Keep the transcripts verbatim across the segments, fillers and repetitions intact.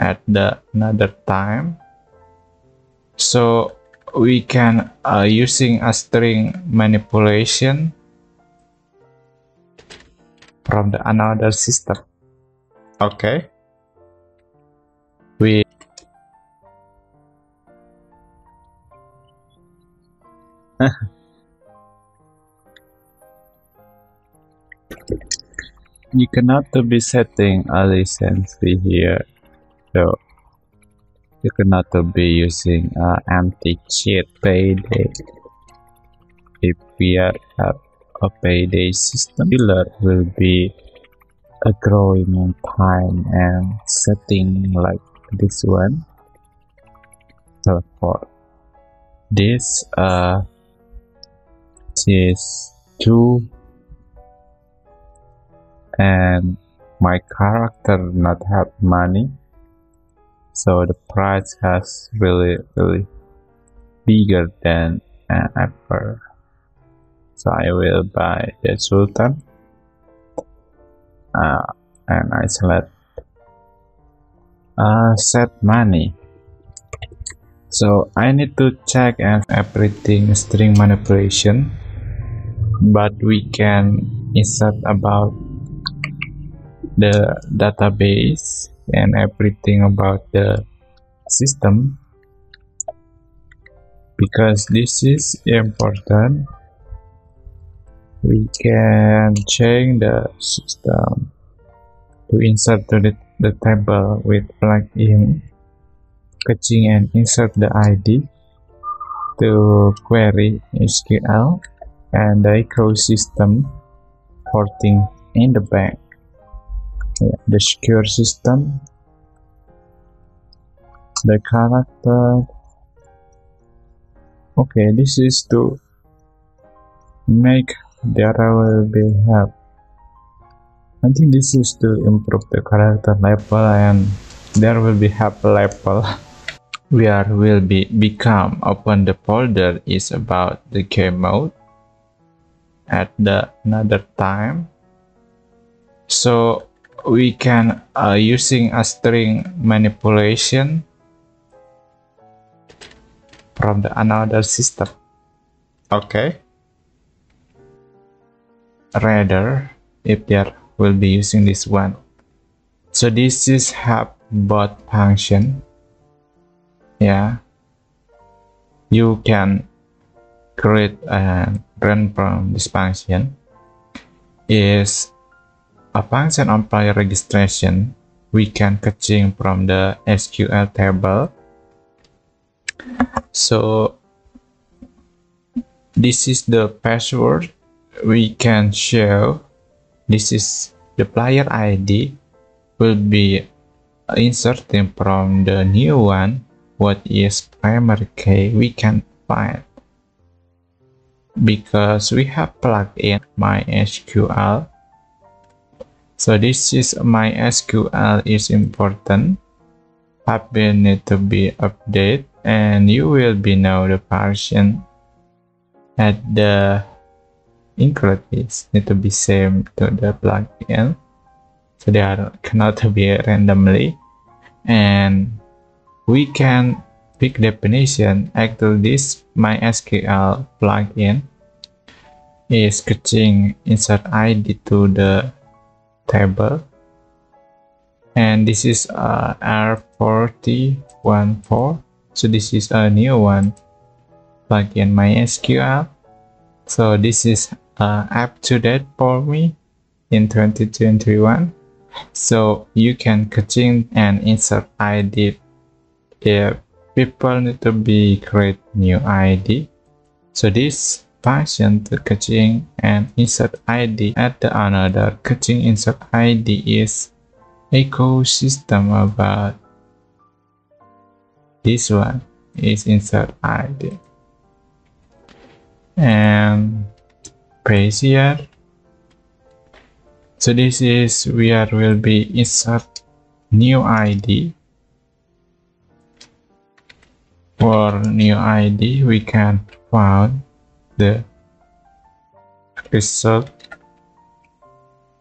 at the another time. So we can uh, using a string manipulation from the another system. Okay, we you cannot to be setting a license here, so you cannot to be using a empty sheet payday. If we are at a payday system, dealer will be a growing in time and setting like this one. So for this uh is two. And my character not have money, so the price has really really bigger than an apple. So I will buy the sultan, uh, and I select uh, set money. So I need to check and everything string manipulation, but we can insert about the database and everything about the system, because this is important. We can change the system to insert to the, the table with plug in catching and insert the I D to query S Q L and the ecosystem porting in the bank. Yeah, the secure system, the character. Okay, this is to make data will be help. I think this is to improve the character level and there will be help level. Where will be become open the folder is about the game mode at the another time. So we can uh, using a string manipulation from the another system. Okay, rather if there will be using this one. So this is have bot function. Yeah, you can create and run from this function is a function on prior registration. We can catching from the S Q L table. So this is the password. We can show this is the player I D will be inserting from the new one. What is primary key we can find because we have plugged in MySQL. So this is MySQL is important. App will need to be updated and you will be know the version at the include is need to be same to the plugin. So they are cannot be randomly and we can pick definition after this MySQL plugin is catching insert I D to the table and this is uh, R four oh one four. So this is a new one like in MySQL. So this is uh, up to date for me in twenty twenty-one. So you can catching and insert I D if people need to be create new I D. So this function to catching and insert I D at the another catching insert I D is ecosystem about this one is insert I D and paste here. So this is where will be insert new I D. For new I D we can found the result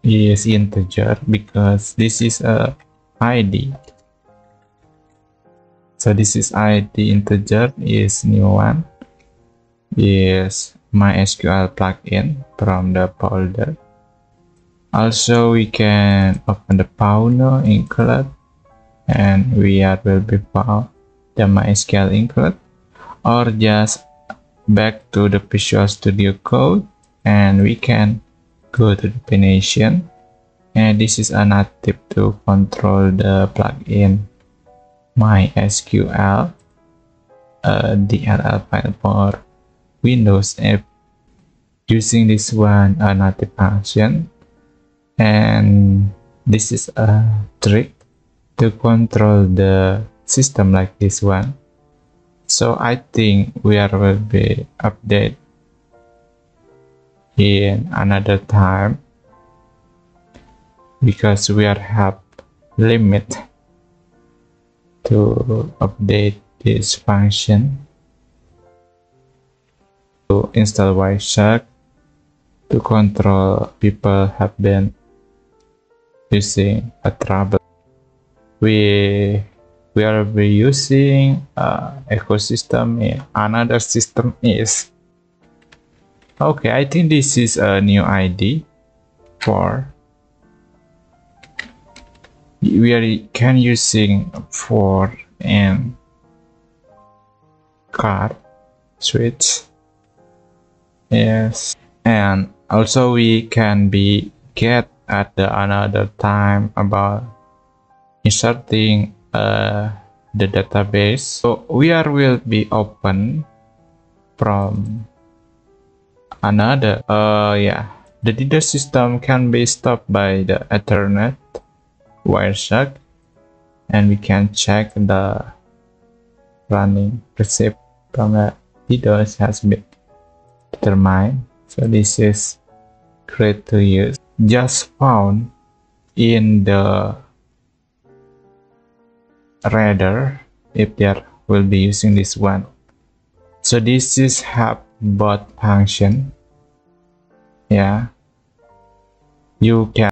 is integer because this is a I D. So this is I D integer is new one, is MySQL plugin from the folder. Also we can open the Pauno include, and we are will be found the MySQL include, or just back to the Visual Studio Code, and we can go to definition, and this is another tip to control the plugin MySQL uh, D L L file for Windows app using this one a native function, and this is a trick to control the system like this one. So I think we are will be updated in another time because we are have limit to update this function. To install Wireshark to control people have been using a trouble. We we are be using uh, ecosystem in another system is okay. I think this is a new I D for we are can using for and card switch, yes, and also we can be get at the another time about inserting uh, the database. So we are will be open from another uh yeah the DDoS system can be stopped by the Ethernet Wireshark, and we can check the running recipe from the DDoS has been determined. So this is great to use, just found in the radar if there will be using this one. So this is have bot function, yeah, you can